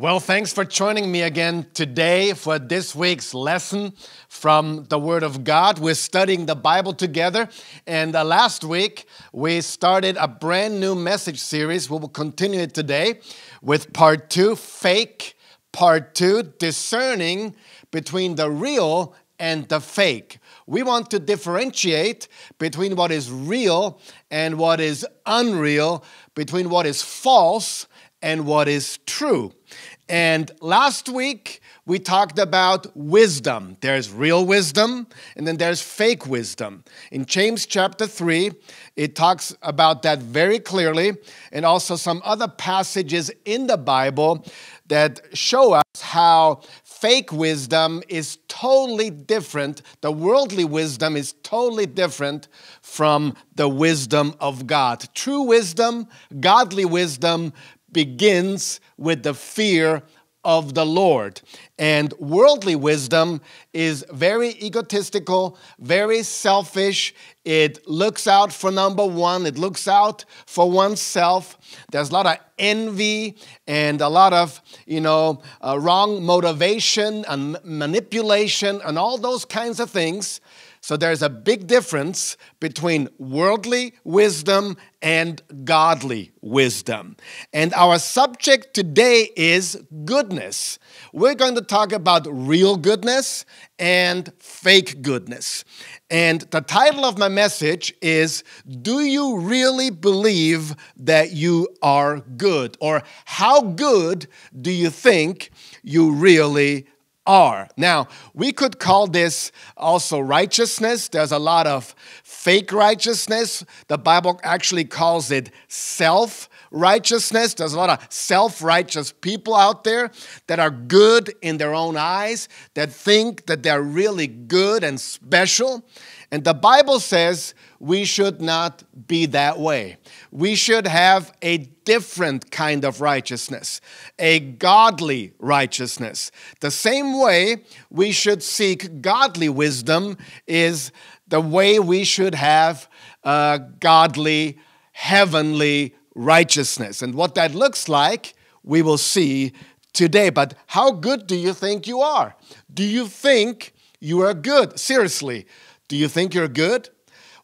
Well, thanks for joining me again today for this week's lesson from the Word of God. We're studying the Bible together, and last week we started a brand new message series. We will continue it today with part two, fake, part two, discerning between the real and the fake. We want to differentiate between what is real and what is unreal, between what is false and what is true. And last week, we talked about wisdom. There's real wisdom, and then there's fake wisdom. In James chapter 3, it talks about that very clearly, and also some other passages in the Bible that show us how fake wisdom is totally different. The worldly wisdom is totally different from the wisdom of God. True wisdom, godly wisdom, begins with the fear of the Lord. And worldly wisdom is very egotistical, very selfish. It looks out for number one. It looks out for oneself. There's a lot of envy and a lot of, wrong motivation and manipulation and all those kinds of things. So there's a big difference between worldly wisdom and godly wisdom. And our subject today is goodness. We're going to talk about real goodness and fake goodness. And the title of my message is, Do You Really Believe That You Are Good? Or How Good Do You Think You Really Are. Now, we could call this also righteousness. There's a lot of fake righteousness. The Bible actually calls it self-righteousness. There's a lot of self-righteous people out there that are good in their own eyes, that think that they're really good and special. And the Bible says we should not be that way. We should have a different kind of righteousness, a godly righteousness. The same way we should seek godly wisdom is the way we should have godly, heavenly righteousness. And what that looks like, we will see today. But how good do you think you are? Do you think you are good? Seriously. Do you think you're good?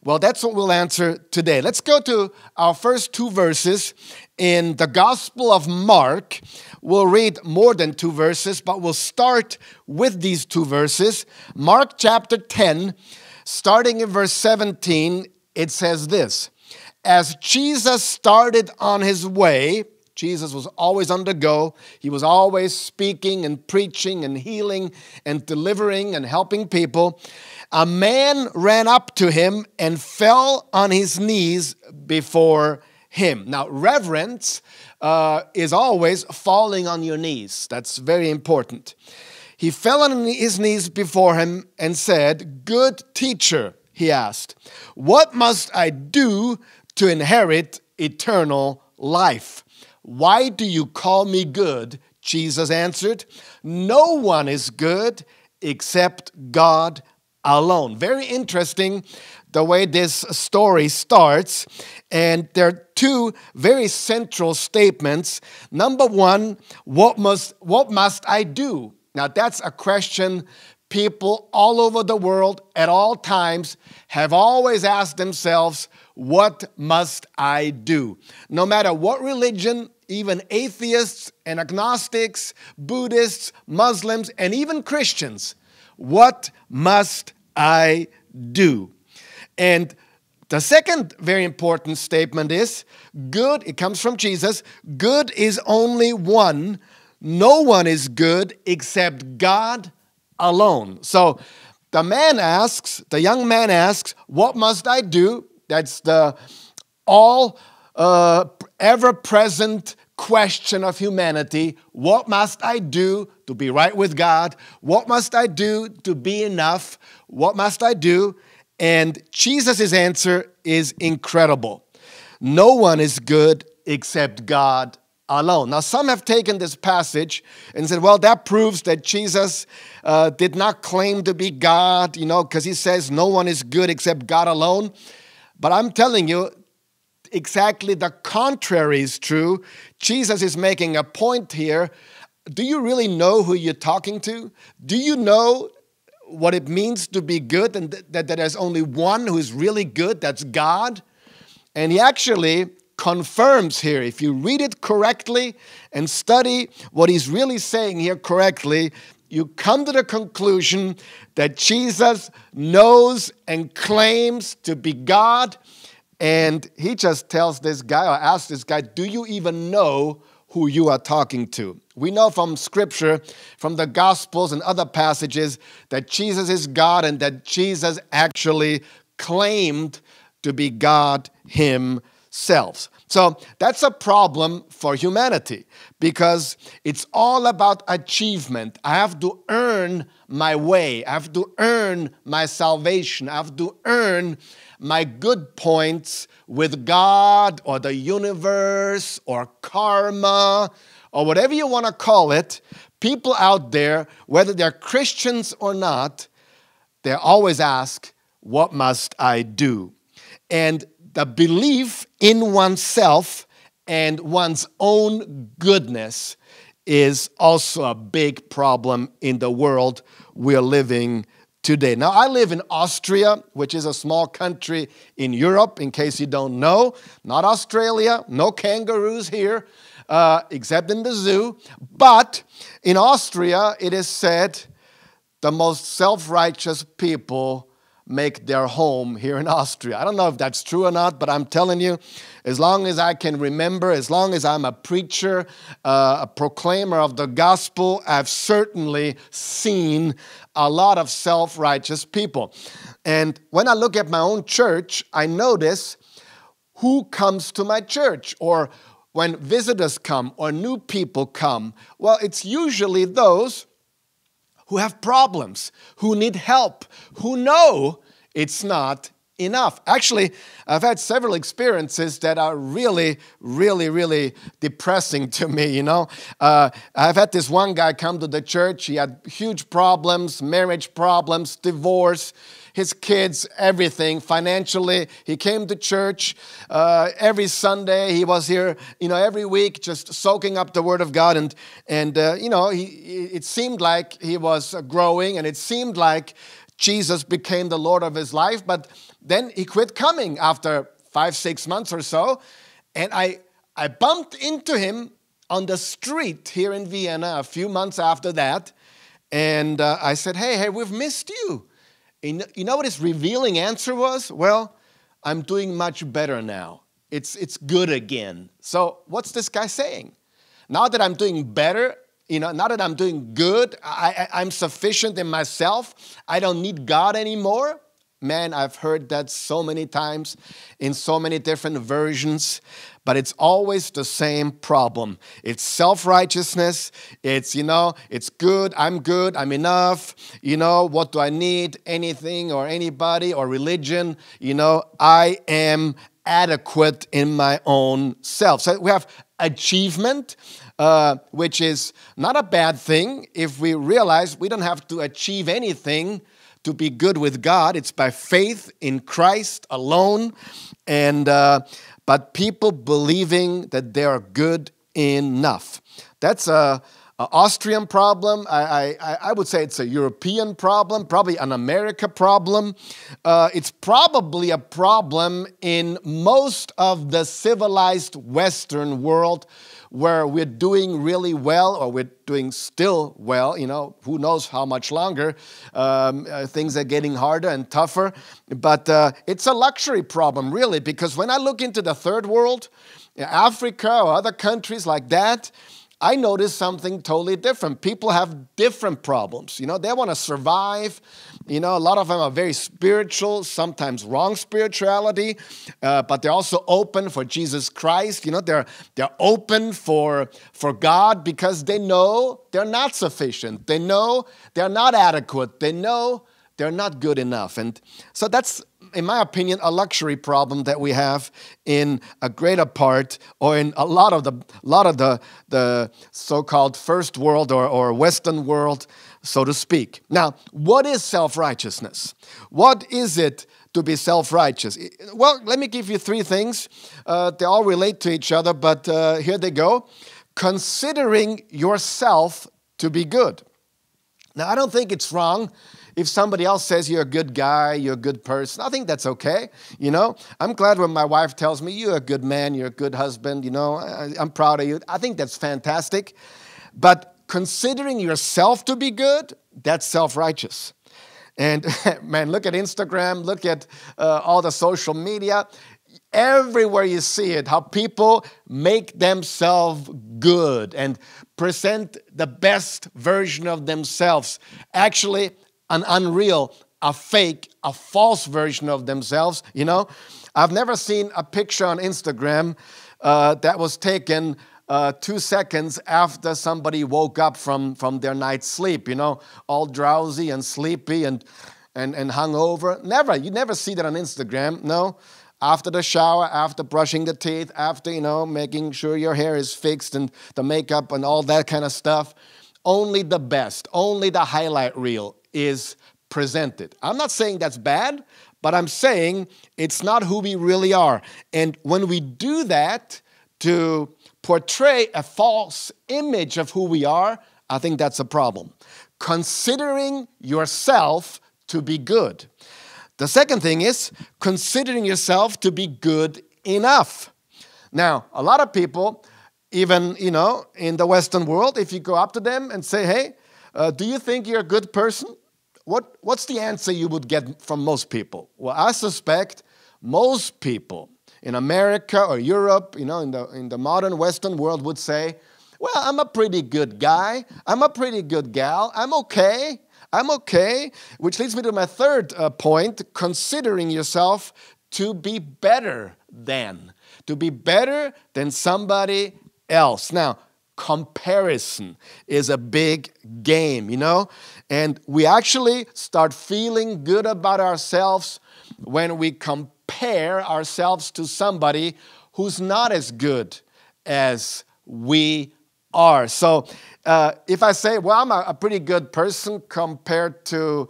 Well, that's what we'll answer today. Let's go to our first two verses in the Gospel of Mark. We'll read more than two verses, but we'll start with these two verses. Mark chapter 10, starting in verse 17, it says this, As Jesus started on his way, Jesus was always on the go. He was always speaking and preaching and healing and delivering and helping people. A man ran up to him and fell on his knees before him. Now, reverence is always falling on your knees. That's very important. He fell on his knees before him and said, Good teacher, he asked, what must I do to inherit eternal life? Why do you call me good? Jesus answered, No one is good except God alone. Very interesting the way this story starts. And there are two very central statements. Number one, what must I do? Now that's a question people all over the world at all times have always asked themselves, what must I do? No matter what religion, even atheists and agnostics, Buddhists, Muslims, and even Christians, what must I do? And the second very important statement is, good, it comes from Jesus, good is only one. No one is good except God alone. So the young man asks, what must I do? That's the ever-present question of humanity. What must I do to be right with God? What must I do to be enough? What must I do? And Jesus' answer is incredible. No one is good except God alone. Now, some have taken this passage and said, well, that proves that Jesus did not claim to be God, because he says no one is good except God alone. But I'm telling you, exactly the contrary is true. Jesus is making a point here. do you really know who you're talking to? Do you know what it means to be good, and that there's only one who is really good? That's God. And he actually confirms here, if you read it correctly and study what he's really saying here correctly, you come to the conclusion that Jesus knows and claims to be God. And he just tells this guy, or asks this guy, do you even know who you are talking to? We know from Scripture, from the Gospels and other passages, that Jesus is God and that Jesus actually claimed to be God himself. So that's a problem for humanity, because it's all about achievement. I have to earn my way. I have to earn my salvation. I have to earn my good points with God or the universe or karma or whatever you want to call it. People out there, whether they're Christians or not, they always ask, what must I do? And the belief in oneself and one's own goodness is also a big problem in the world we're living in today. Now, I live in Austria, which is a small country in Europe, in case you don't know. Not Australia, no kangaroos here, except in the zoo. But in Austria, it is said the most self-righteous people make their home here in Austria. I don't know if that's true or not, but I'm telling you, as long as I can remember, as long as I'm a preacher, a proclaimer of the gospel, I've certainly seen a lot of self-righteous people. And when I look at my own church, I notice who comes to my church, or when visitors come, or new people come. Well, it's usually those who have problems, who need help, who know it's not enough. Actually, I've had several experiences that are really depressing to me, you know. I've had this one guy come to the church. He had huge problems, marriage problems, divorce, his kids, everything, financially. He came to church every Sunday. He was here, you know, every week, just soaking up the Word of God. And you know, it seemed like he was growing, and it seemed like Jesus became the Lord of his life. But then he quit coming after 5-6 months or so. And I bumped into him on the street here in Vienna a few months after that. And I said, hey, we've missed you. You know what his revealing answer was? Well, I'm doing much better now. It's good again. So what's this guy saying? Now that I'm doing better, you know, now that I'm doing good, I'm sufficient in myself, I don't need God anymore. Man, I've heard that so many times in so many different versions, but it's always the same problem. It's self-righteousness. It's, you know, it's good, I'm enough. You know, what do I need? Anything or anybody or religion? You know, I am adequate in my own self. So we have achievement, which is not a bad thing if we realize we don't have to achieve anything to be good with God. It's by faith in Christ alone. And but people believing that they are good enough. That's an Austrian problem. I would say it's a European problem, probably an America problem. It's probably a problem in most of the civilized Western world, where we're doing really well, or we're doing still well, you know, who knows how much longer. Things are getting harder and tougher, but it's a luxury problem, really, because when I look into the third world, Africa or other countries like that, I noticed something totally different. People have different problems. You know, they want to survive. You know, a lot of them are very spiritual, sometimes wrong spirituality, but they're also open for Jesus Christ. You know, they're open for God, because they know they're not sufficient. They know they're not adequate. They know they're not good enough. And so that's, in my opinion, a luxury problem that we have in a greater part, or in a lot of the so-called first world or Western world, so to speak. Now, what is self-righteousness? What is it to be self-righteous? Well, let me give you three things. They all relate to each other, but here they go. considering yourself to be good. Now, I don't think it's wrong if somebody else says you're a good guy, you're a good person. I think that's okay, you know. I'm glad when my wife tells me you're a good man, you're a good husband, you know, I'm proud of you. I think that's fantastic. But considering yourself to be good, that's self-righteous. And man, look at Instagram, look at all the social media. Everywhere you see it, how people make themselves good and present the best version of themselves. Actually, an unreal, a fake, a false version of themselves, you know. I've never seen a picture on Instagram that was taken 2 seconds after somebody woke up from their night's sleep, you know, all drowsy and sleepy and hungover. Never, you never see that on Instagram, no. After the shower, after brushing the teeth, after, you know, making sure your hair is fixed and the makeup and all that kind of stuff. Only the best, only the highlight reel is presented. I'm not saying that's bad, but I'm saying it's not who we really are. And when we do that to portray a false image of who we are, I think that's a problem. Considering yourself to be good. The second thing is considering yourself to be good enough. Now, a lot of people, even, you know, in the Western world, if you go up to them and say, hey, do you think you're a good person? What's the answer you would get from most people? Well, I suspect most people in America or Europe, you know, in the modern Western world would say, well, I'm a pretty good guy. I'm a pretty good gal. I'm okay. I'm okay, which leads me to my third point, considering yourself to be better than. To be better than somebody else. Now, comparison is a big game, you know? And we actually start feeling good about ourselves when we compare ourselves to somebody who's not as good as we are. So if I say, well, I'm a pretty good person compared to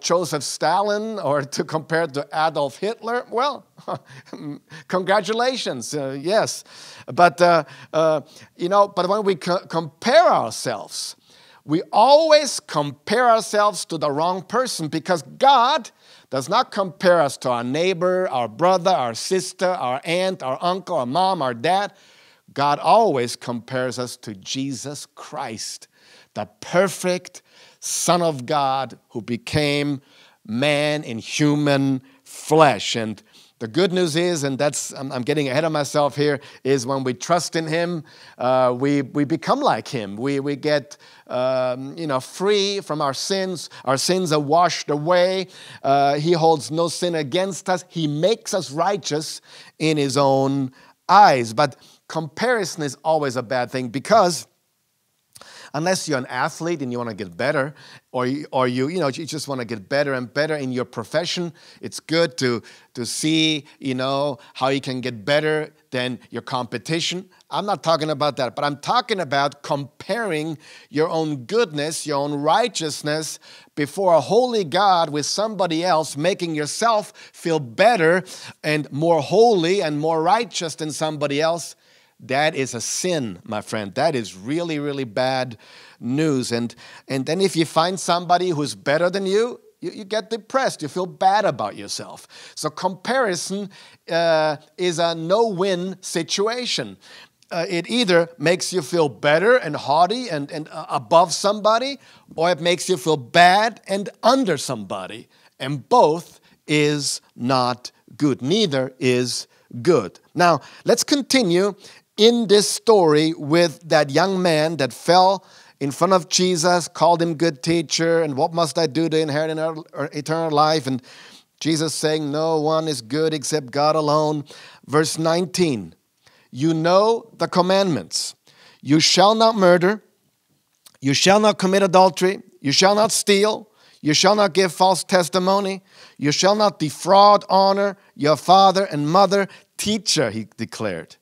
Joseph Stalin or compared to Adolf Hitler, well, congratulations, yes. But, you know, but when we compare ourselves, we always compare ourselves to the wrong person because God does not compare us to our neighbor, our brother, our sister, our aunt, our uncle, our mom, our dad. God always compares us to Jesus Christ, the perfect Son of God who became man in human flesh. And the good news is, and that's, I'm getting ahead of myself here, is when we trust in Him, we become like Him. We get, you know, free from our sins. Our sins are washed away. He holds no sin against us. He makes us righteous in His own eyes. But comparison is always a bad thing because unless you're an athlete and you want to get better or you just want to get better and better in your profession, it's good to see, you know, how you can get better than your competition. I'm not talking about that, but I'm talking about comparing your own goodness, your own righteousness before a holy God with somebody else, making yourself feel better and more holy and more righteous than somebody else. That is a sin, my friend. That is really, really bad news. And then if you find somebody who's better than you, you get depressed. You feel bad about yourself. So comparison is a no-win situation. It either makes you feel better and haughty and above somebody, or it makes you feel bad and under somebody. And both is not good. Neither is good. Now, let's continue in this story with that young man that fell in front of Jesus, called Him good teacher, and what must I do to inherit eternal life? And Jesus saying, no one is good except God alone. Verse 19, you know the commandments. You shall not murder. You shall not commit adultery. You shall not steal. You shall not give false testimony. You shall not defraud. Honor your father and mother. Teacher, He declared.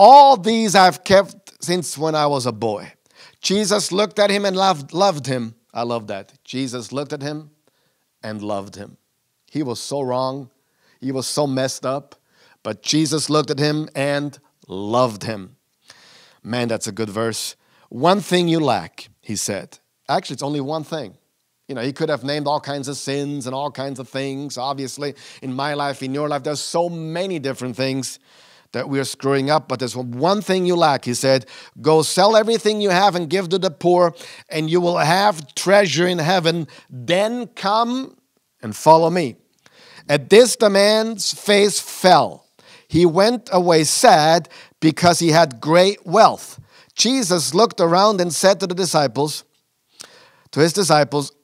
All these I've kept since when I was a boy. Jesus looked at him and loved him. I love that. Jesus looked at him and loved him. He was so wrong. He was so messed up. But Jesus looked at him and loved him. Man, that's a good verse. One thing you lack, he said. Actually, it's only one thing. You know, he could have named all kinds of sins and all kinds of things. Obviously, in my life, in your life, there's so many different things that we are screwing up. But there's one thing you lack. He said, go sell everything you have and give to the poor, and you will have treasure in heaven. Then come and follow me. At this, the man's face fell. He went away sad because he had great wealth. Jesus looked around and said to the disciples,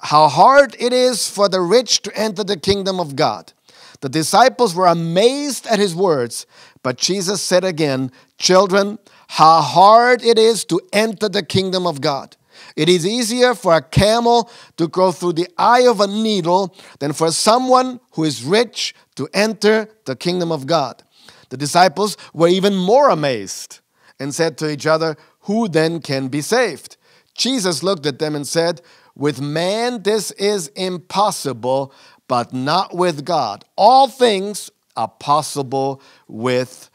how hard it is for the rich to enter the kingdom of God. The disciples were amazed at his words, but Jesus said again, children, how hard it is to enter the kingdom of God. It is easier for a camel to go through the eye of a needle than for someone who is rich to enter the kingdom of God. The disciples were even more amazed and said to each other, who then can be saved? Jesus looked at them and said, with man this is impossible, but not with God. All things are possible with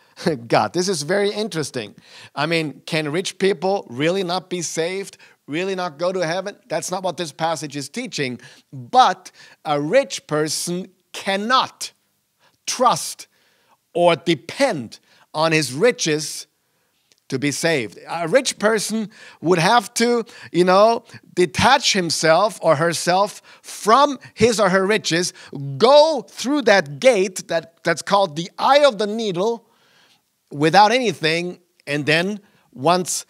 God. This is very interesting. I mean, can rich people really not be saved? Really not go to heaven? That's not what this passage is teaching. But a rich person cannot trust or depend on his riches to be saved. A rich person would have to, you know, detach himself or herself from his or her riches, go through that gate that's called the eye of the needle without anything, and then once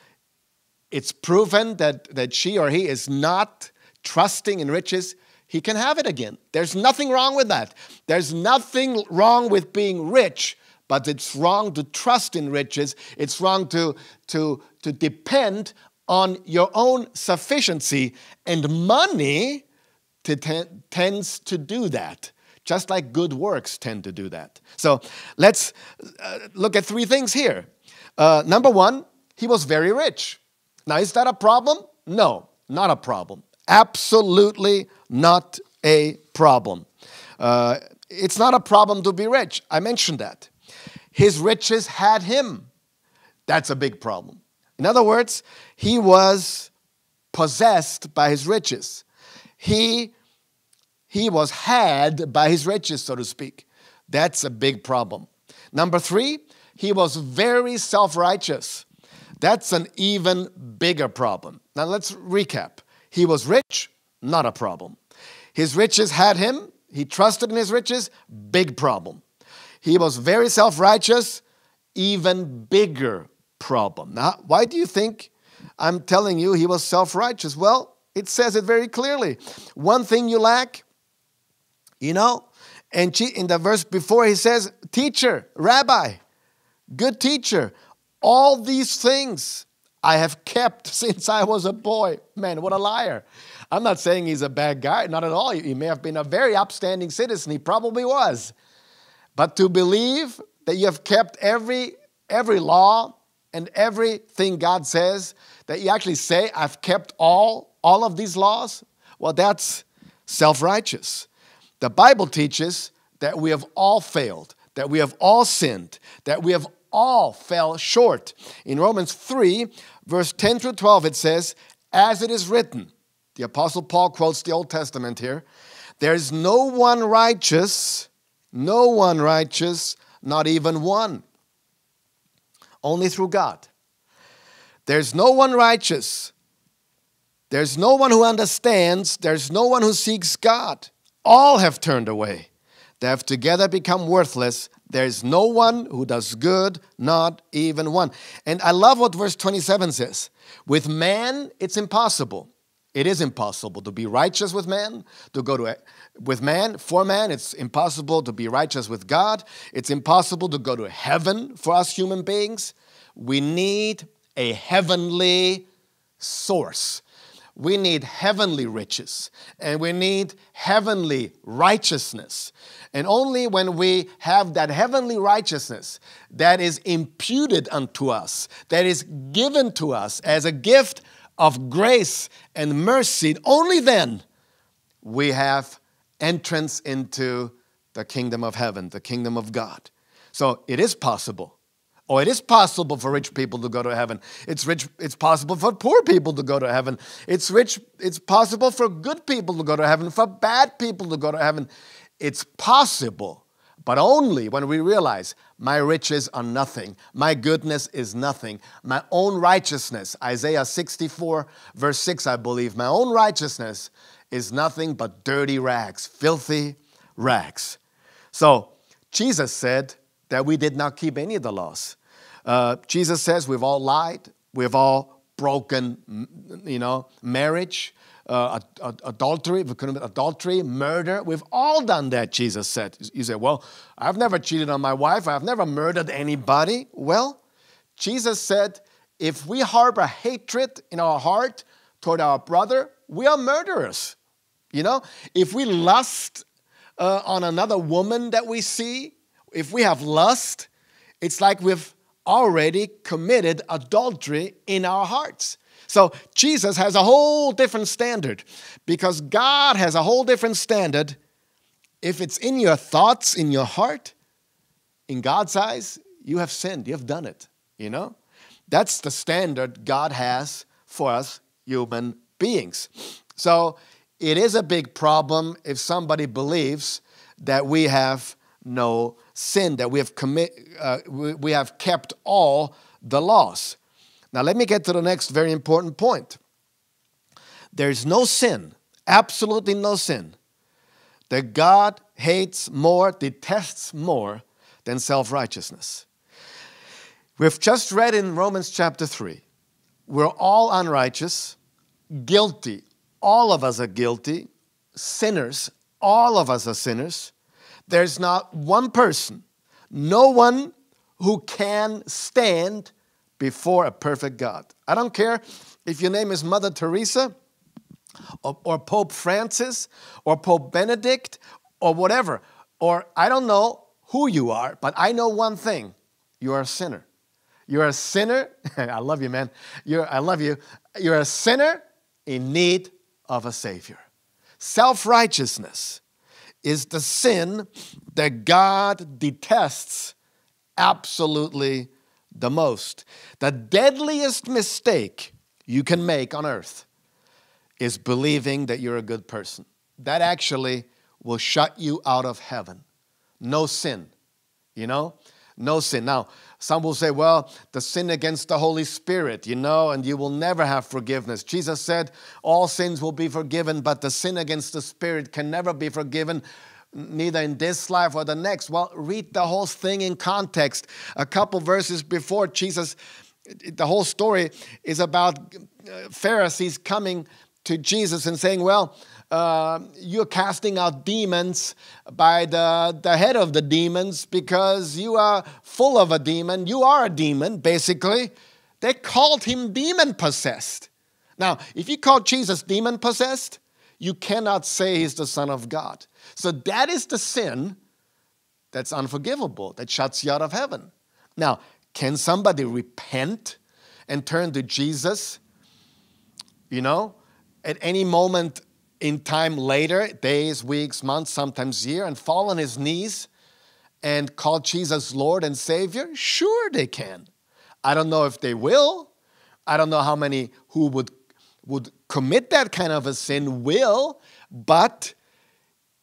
it's proven that she or he is not trusting in riches, he can have it again. There's nothing wrong with that. There's nothing wrong with being rich, but it's wrong to trust in riches. It's wrong to depend on your own sufficiency. And money tends to do that, just like good works tend to do that. So let's look at three things here. Number one, he was very rich. Now, is that a problem? No, not a problem. Absolutely not a problem. It's not a problem to be rich. I mentioned that. His riches had him. That's a big problem. In other words, he was possessed by his riches. He was had by his riches, so to speak. That's a big problem. Number three, he was very self-righteous. That's an even bigger problem. Now let's recap. He was rich, not a problem. His riches had him. He trusted in his riches, big problem. He was very self-righteous, even bigger problem. Now, why do you think I'm telling you he was self-righteous? Well, it says it very clearly. One thing you lack, you know, and in the verse before he says, teacher, rabbi, good teacher, all these things I have kept since I was a boy. Man, what a liar. I'm not saying he's a bad guy, not at all. He may have been a very upstanding citizen. He probably was. But to believe that you have kept every law and everything God says, that you actually say, I've kept all of these laws, well, that's self-righteous. The Bible teaches that we have all failed, that we have all sinned, that we have all fell short. In Romans 3, verse 10 through 12, it says, as it is written, the Apostle Paul quotes the Old Testament here, there is no one righteous, no one righteous, not even one. Only through God. There's no one righteous. There's no one who understands. There's no one who seeks God. All have turned away. They have together become worthless. There's no one who does good, not even one. And I love what verse 27 says. With man, it's impossible. It is impossible to be righteous with man, for man. It's impossible to be righteous with God. It's impossible to go to heaven for us human beings. We need a heavenly source. We need heavenly riches, and we need heavenly righteousness. And only when we have that heavenly righteousness that is imputed unto us, that is given to us as a gift of grace and mercy, only then we have entrance into the kingdom of heaven, the kingdom of God. So it is possible. Oh, it is possible for rich people to go to heaven. It's possible for poor people to go to heaven. It's possible for good people to go to heaven, for bad people to go to heaven. It's possible, but only when we realize my riches are nothing, my goodness is nothing, my own righteousness, Isaiah 64, verse 6, I believe, my own righteousness is nothing but dirty rags, filthy rags. So Jesus said that we did not keep any of the laws. Jesus says we've all lied, we've all broken, marriage, adultery, murder. We've all done that, Jesus said. You say, well, I've never cheated on my wife. I've never murdered anybody. Well, Jesus said, if we harbor hatred in our heart toward our brother, we are murderers. You know, if we lust on another woman that we see, if we have lust, it's like we've already committed adultery in our hearts. So Jesus has a whole different standard, because God has a whole different standard. If it's in your thoughts, in your heart, in God's eyes, you have sinned. You have done it, you know. That's the standard God has for us human beings. So it is a big problem if somebody believes that we have no sin, that we have kept all the laws. Now let me get to the next very important point. There is no sin, absolutely no sin, that God hates more, detests more than self-righteousness. We've just read in Romans chapter 3, we're all unrighteous, guilty. All of us are guilty, sinners. All of us are sinners. There's not one person, no one who can stand before a perfect God. I don't care if your name is Mother Teresa or Pope Francis or Pope Benedict or whatever, or I don't know who you are, but I know one thing. You are a sinner. You're a sinner. I love you, man. I love you. You're a sinner in need of a Savior. Self-righteousness is the sin that God detests absolutely the most. The deadliest mistake you can make on earth is believing that you're a good person. That actually will shut you out of heaven. No sin, you know? No sin. Now, some will say, well, the sin against the Holy Spirit, you know, and you will never have forgiveness. Jesus said, all sins will be forgiven, but the sin against the Spirit can never be forgiven, neither in this life or the next. Well, read the whole thing in context. A couple verses before, Jesus, the whole story is about Pharisees coming to Jesus and saying, well, you're casting out demons by the head of the demons because you are full of a demon. You are a demon, basically. They called him demon-possessed. Now, if you call Jesus demon-possessed, you cannot say he's the Son of God. So that is the sin that's unforgivable, that shuts you out of heaven. Now, can somebody repent and turn to Jesus, you know, at any moment in time later, days, weeks, months, sometimes year, and fall on his knees and call Jesus Lord and Savior? Sure they can. I don't know if they will. I don't know how many who would commit that kind of a sin will, but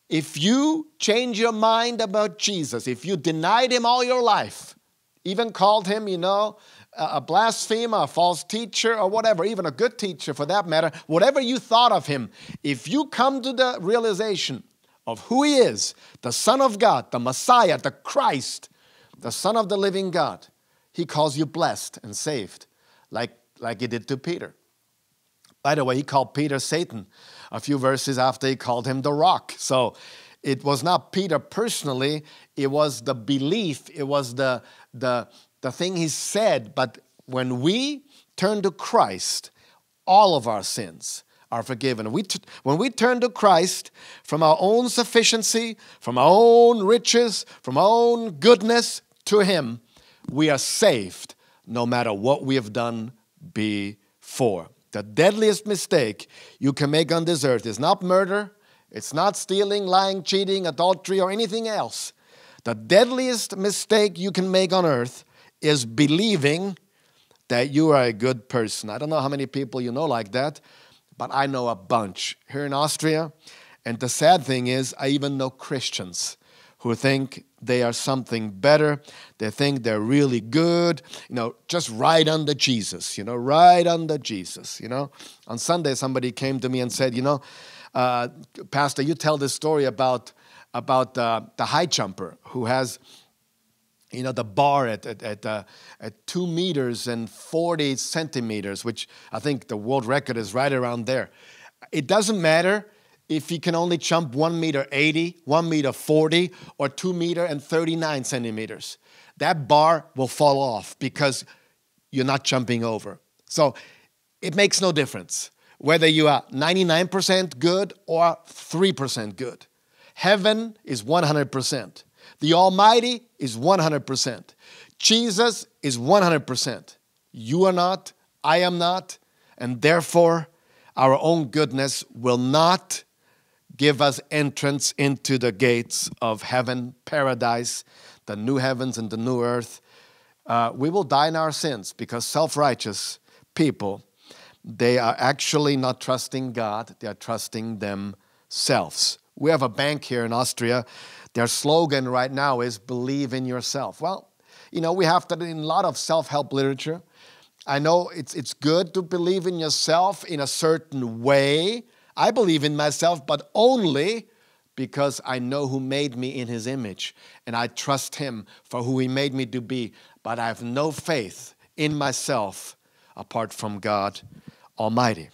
if you change your mind about Jesus, if you denied him all your life, even called him, you know, a blasphemer, a false teacher, or whatever, even a good teacher for that matter, whatever you thought of him, if you come to the realization of who he is, the Son of God, the Messiah, the Christ, the Son of the living God, he calls you blessed and saved, like he did to Peter. By the way, he called Peter Satan a few verses after he called him the Rock. So it was not Peter personally, it was the belief, it was the thing he said. But when we turn to Christ, all of our sins are forgiven. When we turn to Christ from our own sufficiency, from our own riches, from our own goodness to him, we are saved no matter what we have done before. The deadliest mistake you can make on this earth is not murder, it's not stealing, lying, cheating, adultery, or anything else. The deadliest mistake you can make on earth is believing that you are a good person. I don't know how many people you know like that, but I know a bunch here in Austria. And the sad thing is, I even know Christians who think they are something better. They think they're really good, you know, just right under Jesus, you know, right under Jesus, you know. On Sunday, somebody came to me and said, you know, Pastor, you tell this story about the high jumper who has, you know, the bar at 2 meters and 40 centimeters, which I think the world record is right around there. It doesn't matter if he can only jump 1 meter 80, 1 meter 40, or 2 meter and 39 centimeters. That bar will fall off because you're not jumping over. So it makes no difference whether you are 99% good or 3% good. Heaven is 100%. The Almighty is 100%. Jesus is 100%. You are not, I am not, and therefore our own goodness will not give us entrance into the gates of heaven, paradise, the new heavens and the new earth. We will die in our sins because self-righteous people, they are actually not trusting God, they are trusting themselves. We have a bank here in Austria. Their slogan right now is believe in yourself. Well, you know, we have that in a lot of self-help literature. I know it's good to believe in yourself in a certain way. I believe in myself, but only because I know who made me in his image, and I trust him for who he made me to be. But I have no faith in myself apart from God Almighty.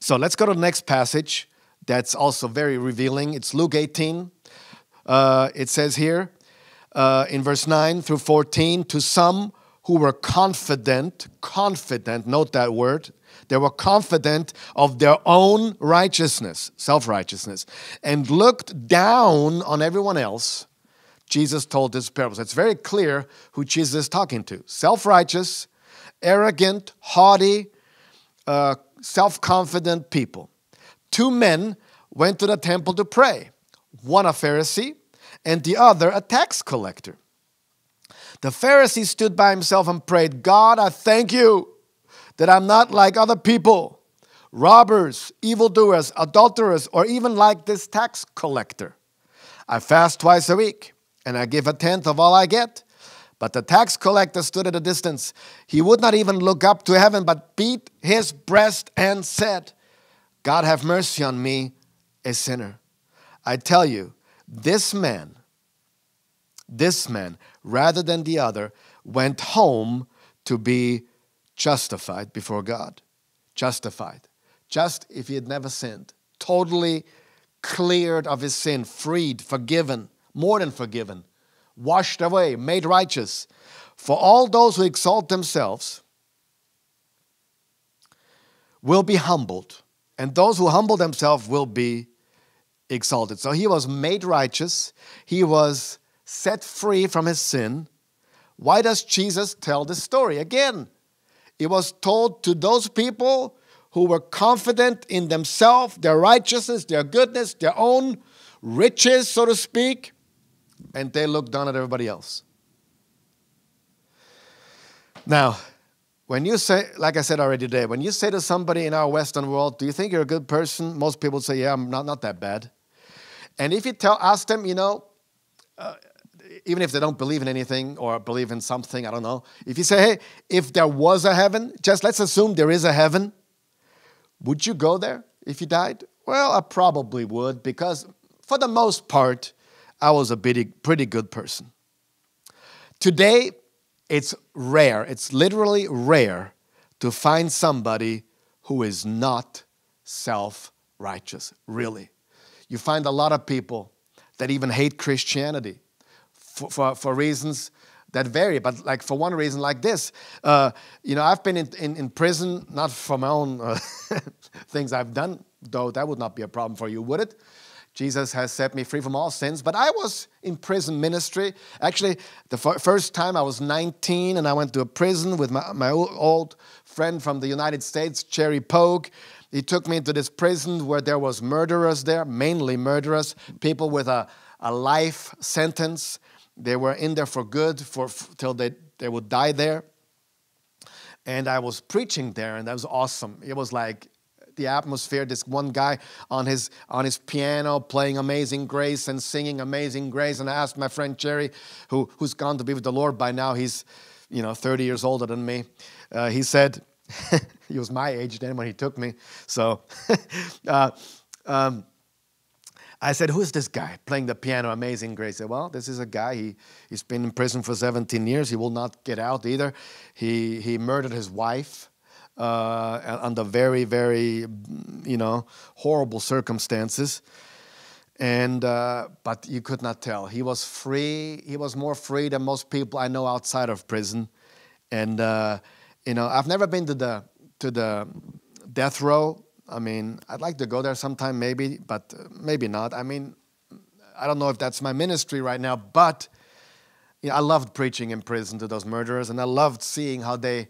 So let's go to the next passage that's also very revealing. It's Luke 18. It says here in verse 9 through 14, to some who were confident, note that word, they were confident of their own righteousness, self-righteousness, and looked down on everyone else, Jesus told this parable. So it's very clear who Jesus is talking to. Self-righteous, arrogant, haughty, self-confident people. 2 men went to the temple to pray, one a Pharisee and the other a tax collector. The Pharisee stood by himself and prayed, God, I thank you that I'm not like other people, robbers, evildoers, adulterers, or even like this tax collector. I fast twice a week, and I give a tenth of all I get. But the tax collector stood at a distance. He would not even look up to heaven, but beat his breast and said, God, have mercy on me, a sinner. I tell you, this man, rather than the other, went home to be justified before God. Justified. Just if he had never sinned. Totally cleared of his sin. Freed, forgiven, more than forgiven. Washed away, made righteous. For all those who exalt themselves will be humbled, and those who humble themselves will be exalted. So he was made righteous. He was set free from his sin. Why does Jesus tell this story again? It was told to those people who were confident in themselves, their righteousness, their goodness, their own riches, so to speak, and they looked down at everybody else. Now, when you say, like I said already today, when you say to somebody in our Western world, do you think you're a good person? Most people say, yeah, I'm not that bad. And if you ask them, you know, even if they don't believe in anything or believe in something, I don't know. If you say, hey, if there was a heaven, just let's assume there is a heaven, would you go there if you died? Well, I probably would, because for the most part, I was a pretty good person. Today, it's rare, it's literally rare to find somebody who is not self-righteous, really. You find a lot of people that even hate Christianity. For reasons that vary, but like for one reason like this. You know, I've been in prison, not for my own things I've done, though that would not be a problem for you, would it? Jesus has set me free from all sins, but I was in prison ministry. Actually, the first time I was 19 and I went to a prison with my old friend from the United States, Jerry Pogue. He took me into this prison where there was murderers there, mainly murderers, people with a life sentence. They were in there for good, till they would die there. And I was preaching there, and that was awesome. It was like the atmosphere, this one guy on his piano playing Amazing Grace and singing Amazing Grace. And I asked my friend Jerry, who's gone to be with the Lord by now. He's, 30 years older than me. He said, he was my age then when he took me. So I said, who's this guy playing the piano, Amazing Grace? He said, well, this is a guy. He's been in prison for 17 years. He will not get out either. He murdered his wife under very, very, horrible circumstances. And, but you could not tell. He was free. He was more free than most people I know outside of prison. And, I've never been to the death row. I mean, I'd like to go there sometime maybe, but maybe not. I mean, I don't know if that's my ministry right now, but I loved preaching in prison to those murderers, and I loved seeing how they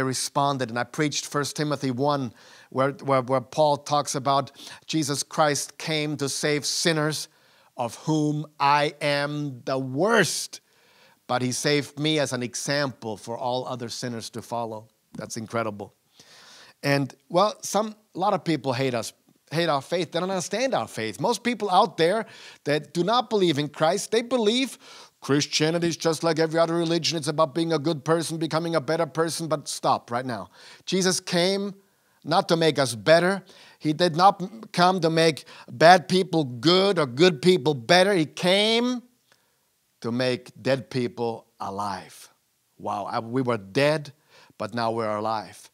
responded. And I preached 1 Timothy 1, where Paul talks about Jesus Christ came to save sinners, of whom I am the worst. But he saved me as an example for all other sinners to follow. That's incredible. And, well, a lot of people hate our faith. They don't understand our faith. Most people out there that do not believe in Christ, they believe Christianity is just like every other religion. It's about being a good person, becoming a better person, but stop right now. Jesus came not to make us better. He did not come to make bad people good or good people better. He came to make dead people alive. Wow, we were dead, but now we're alive.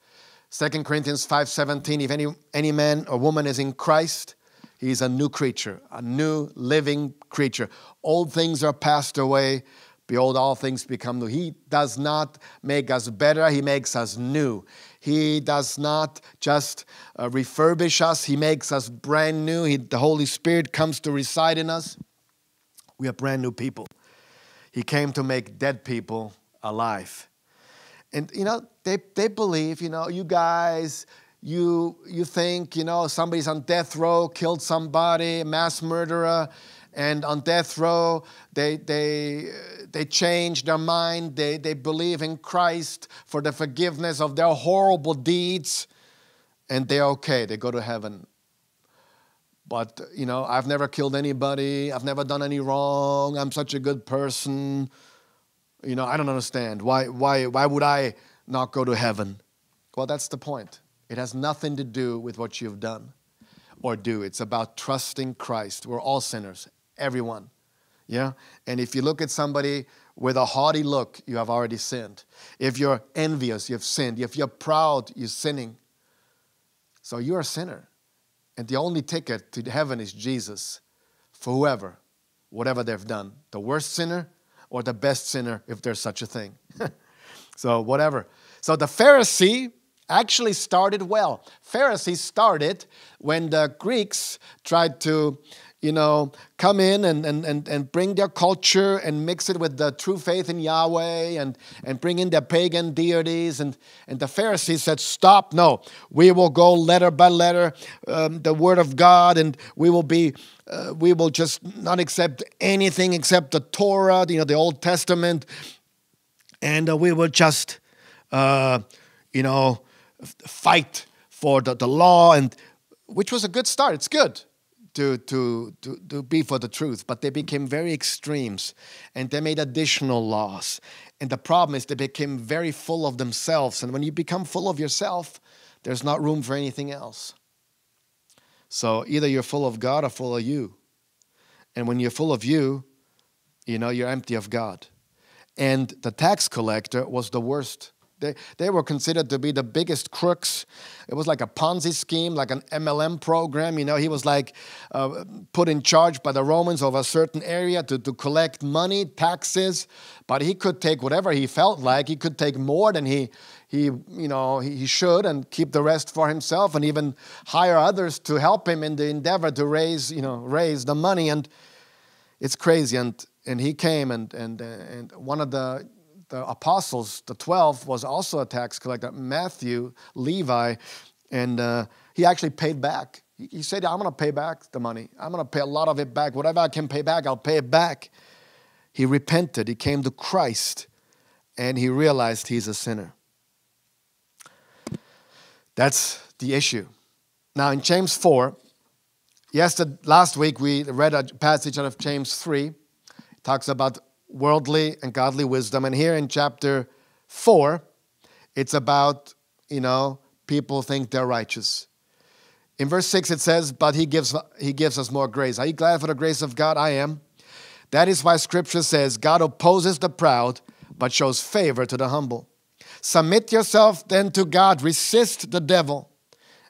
2 Corinthians 5:17, if any man or woman is in Christ, he is a new creature, a new living creature. Old things are passed away. Behold, all things become new. He does not make us better. He makes us new. He does not just refurbish us. He makes us brand new. The Holy Spirit comes to reside in us. We are brand new people. He came to make dead people alive. And, they believe, you guys, you think, somebody's on death row, killed somebody, mass murderer, and on death row, they change their mind. They believe in Christ for the forgiveness of their horrible deeds, and they're okay. They go to heaven. But, I've never killed anybody. I've never done any wrong. I'm such a good person. I don't understand. Why would I not go to heaven? Well, that's the point. It has nothing to do with what you've done or do. It's about trusting Christ. We're all sinners, everyone. Yeah? And if you look at somebody with a haughty look, you have already sinned. If you're envious, you've sinned. If you're proud, you're sinning. So you're a sinner. And the only ticket to heaven is Jesus for whoever, whatever they've done. The worst sinner or the best sinner, if there's such a thing. So whatever. So the Pharisee actually started well. Pharisees started when the Greeks tried to, come in and bring their culture and mix it with the true faith in Yahweh and bring in their pagan deities. And the Pharisees said, stop, no, we will go letter by letter, the word of God, and we will just not accept anything except the Torah, the Old Testament. And we will just, fight for the law, and which was a good start. It's good to be for the truth, but they became very extremes, and they made additional laws. And the problem is they became very full of themselves, and when you become full of yourself, there's not room for anything else. So either you're full of God or full of you. And when you're full of you, you're empty of God. And the tax collector was the worst. They were considered to be the biggest crooks. It was like a Ponzi scheme, like an MLM program. He was like put in charge by the Romans of a certain area to collect money, taxes. But he could take whatever he felt like. He could take more than he should and keep the rest for himself, and even hire others to help him in the endeavor to raise the money. And it's crazy. And he came, and one of the apostles, the 12, was also a tax collector, Matthew, Levi, and he actually paid back. He said, I'm going to pay back the money. I'm going to pay a lot of it back. Whatever I can pay back, I'll pay it back. He repented, he came to Christ, and he realized he's a sinner. That's the issue. Now in James 4, last week we read a passage out of James 3. It talks about worldly and godly wisdom. And here in chapter 4, it's about, people think they're righteous. In verse 6 it says, but he gives us more grace. Are you glad for the grace of God? I am. That is why Scripture says, God opposes the proud, but shows favor to the humble. Submit yourself then to God. Resist the devil,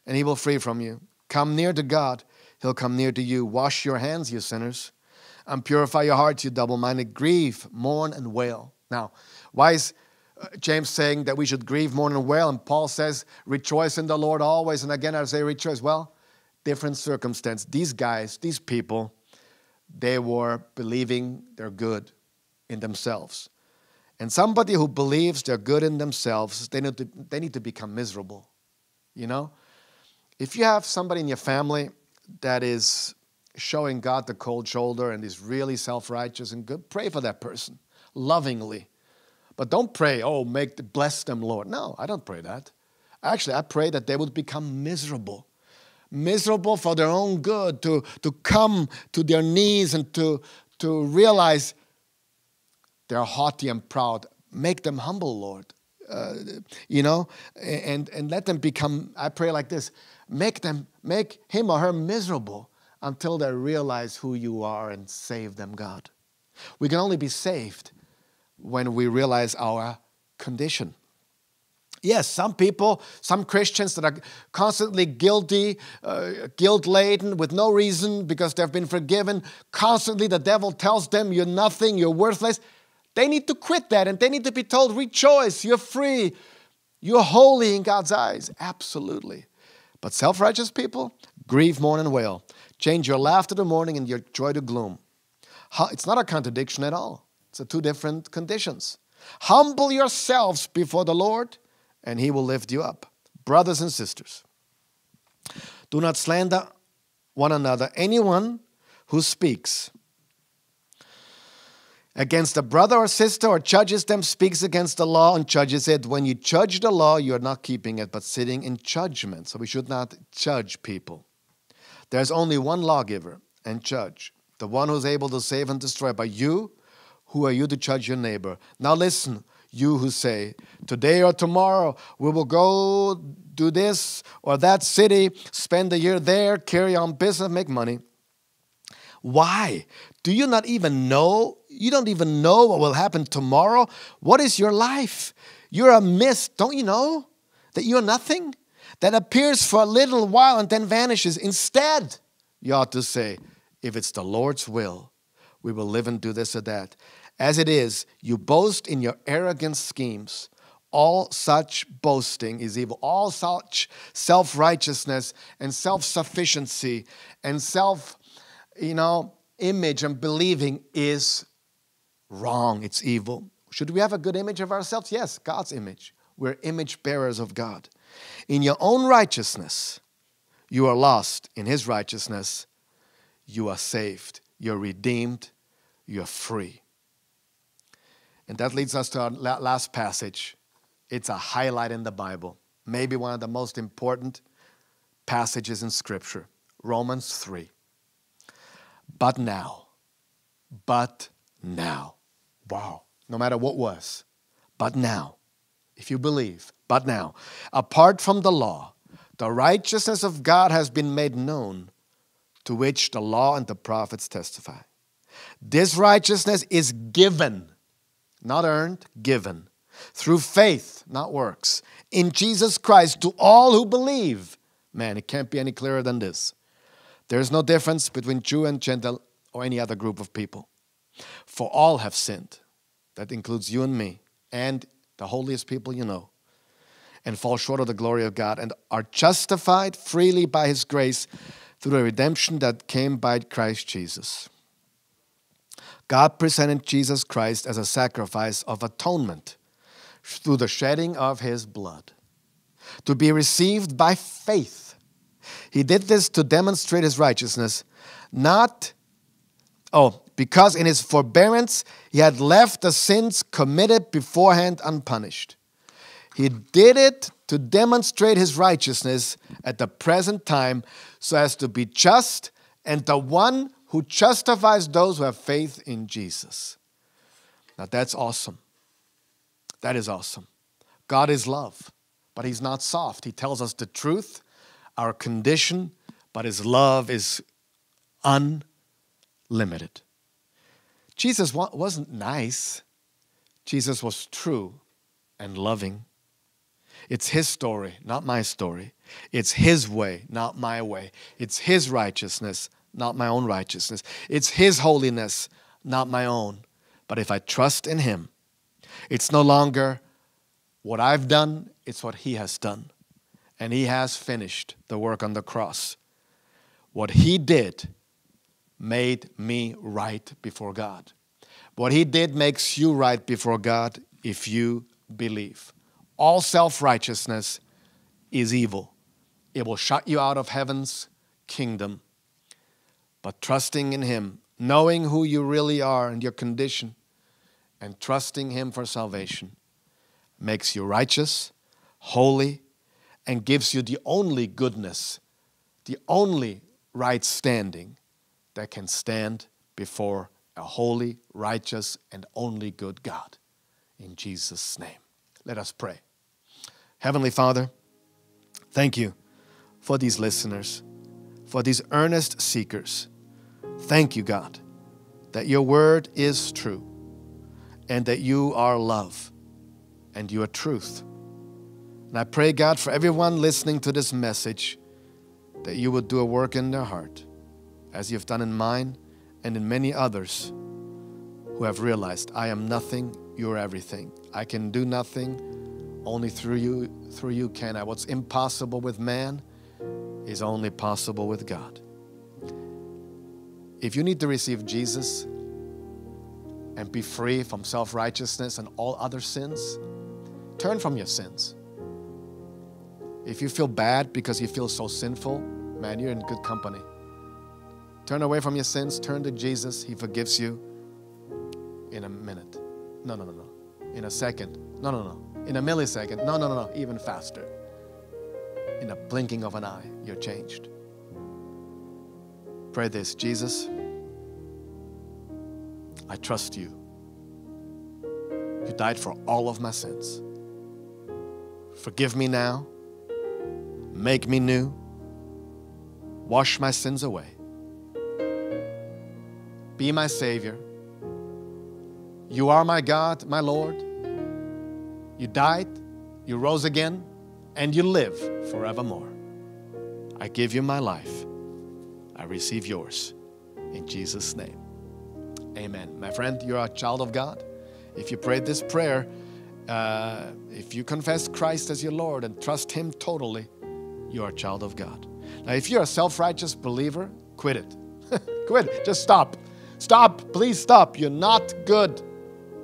and he will flee from you. Come near to God. He'll come near to you. Wash your hands, you sinners, and purify your hearts, you double-minded. Grieve, mourn, and wail. Now, why is James saying that we should grieve, mourn, and wail? And Paul says, rejoice in the Lord always. And again, I say rejoice. Well, different circumstance. These guys, these people, they were believing they're good in themselves. And somebody who believes they're good in themselves, they need to become miserable, If you have somebody in your family that is showing God the cold shoulder and is really self-righteous and good, pray for that person lovingly. But don't pray, bless them, Lord. No, I don't pray that. Actually, I pray that they would become miserable. Miserable for their own good, to come to their knees and to realize they're haughty and proud. Make them humble, Lord. And let them become, I pray like this, make him or her miserable until they realize who you are and save them, God. We can only be saved when we realize our condition. Yes, some people, some Christians that are constantly guilty, guilt-laden with no reason because they've been forgiven, constantly the devil tells them you're nothing, you're worthless. They need to quit that and they need to be told, rejoice, you're free, you're holy in God's eyes. Absolutely. But self-righteous people, grieve, mourn, and wail. Change your laughter to mourning and your joy to gloom. It's not a contradiction at all. It's the two different conditions. Humble yourselves before the Lord, and he will lift you up. Brothers and sisters, do not slander one another. Anyone who speaks against a brother or sister or judges them speaks against the law and judges it. When you judge the law, you are not keeping it, but sitting in judgment. So we should not judge people. There is only one lawgiver and judge, the one who is able to save and destroy. But you, who are you to judge your neighbor? Now listen, you who say, today or tomorrow we will go do this or that city, spend a year there, carry on business, make money. Why? Do you not even know? You don't even know what will happen tomorrow? What is your life? You're a mist. Don't you know that you're nothing? That appears for a little while and then vanishes. Instead, you ought to say, if it's the Lord's will, we will live and do this or that. As it is, you boast in your arrogant schemes. All such boasting is evil. All such self-righteousness and self-sufficiency and image and believing is wrong. It's evil. Should we have a good image of ourselves? Yes, God's image. We're image bearers of God. In your own righteousness, you are lost. In his righteousness, you are saved. You're redeemed. You're free. And that leads us to our last passage. It's a highlight in the Bible. Maybe one of the most important passages in Scripture. Romans 3. But now. Wow. No matter what was. But now. If you believe. But now. Apart from the law, the righteousness of God has been made known, to which the law and the prophets testify. This righteousness is given, not earned, given, through faith, not works, in Jesus Christ to all who believe. Man, it can't be any clearer than this. There is no difference between Jew and Gentile or any other group of people. For all have sinned. That includes you and me and the holiest people you know, and fall short of the glory of God, and are justified freely by his grace through the redemption that came by Christ Jesus. God presented Jesus Christ as a sacrifice of atonement through the shedding of his blood, to be received by faith. He did this to demonstrate his righteousness, because in his forbearance he had left the sins committed beforehand unpunished. He did it to demonstrate his righteousness at the present time, so as to be just and the one who justifies those who have faith in Jesus. Now that's awesome. That is awesome. God is love, but he's not soft. He tells us the truth, our condition, but his love is unlimited. Jesus wasn't nice. Jesus was true and loving. It's his story, not my story. It's his way, not my way. It's his righteousness, not my own righteousness. It's his holiness, not my own. But if I trust in him, it's no longer what I've done, it's what he has done. And he has finished the work on the cross. What he did made me right before God. What he did makes you right before God if you believe. All self-righteousness is evil. It will shut you out of heaven's kingdom. But trusting in him, knowing who you really are and your condition, and trusting him for salvation makes you righteous, holy, and gives you the only goodness, the only right standing that can stand before a holy, righteous, and only good God. In Jesus' name. Let us pray. Heavenly Father, thank you for these listeners, for these earnest seekers. Thank you, God, that your word is true and that you are love and you are truth. And I pray, God, for everyone listening to this message, that you would do a work in their heart, as you've done in mine and in many others who have realized, I am nothing, you're everything. I can do nothing, only through you can I. What's impossible with man is only possible with God. If you need to receive Jesus and be free from self-righteousness and all other sins, turn from your sins. If you feel bad because you feel so sinful, man, you're in good company. Turn away from your sins, turn to Jesus. He forgives you in a minute. No. In a second. No. In a millisecond. No. Even faster. In a blinking of an eye, you're changed. Pray this, Jesus, I trust you. You died for all of my sins. Forgive me now. Make me new. Wash my sins away. Be my Savior. You are my God, my Lord. You died, you rose again, and you live forevermore. I give you my life. I receive yours. In Jesus' name. Amen. My friend, you are a child of God. If you prayed this prayer, if you confess Christ as your Lord and trust him totally, you are a child of God. Now, if you're a self-righteous believer, quit it. Quit it. Just stop. Stop. Please stop. You're not good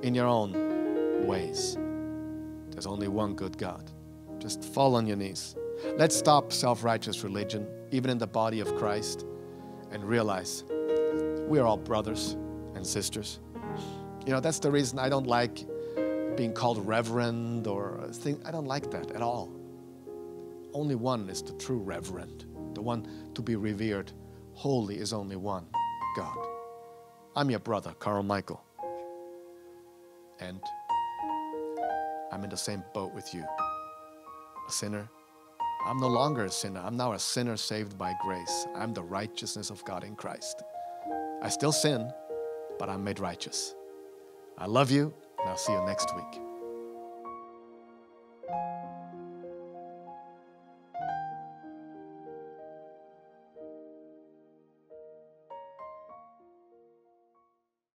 in your own ways. There's only one good God. Just fall on your knees. Let's stop self-righteous religion, even in the body of Christ, and realize we are all brothers and sisters. You know, that's the reason I don't like being called reverend or thing. I don't like that at all. Only one is the true reverend, the one to be revered. Holy is only one God. I'm your brother, Karl Michael, and I'm in the same boat with you. A sinner. I'm no longer a sinner. I'm now a sinner saved by grace. I'm the righteousness of God in Christ. I still sin, but I'm made righteous. I love you, and I'll see you next week.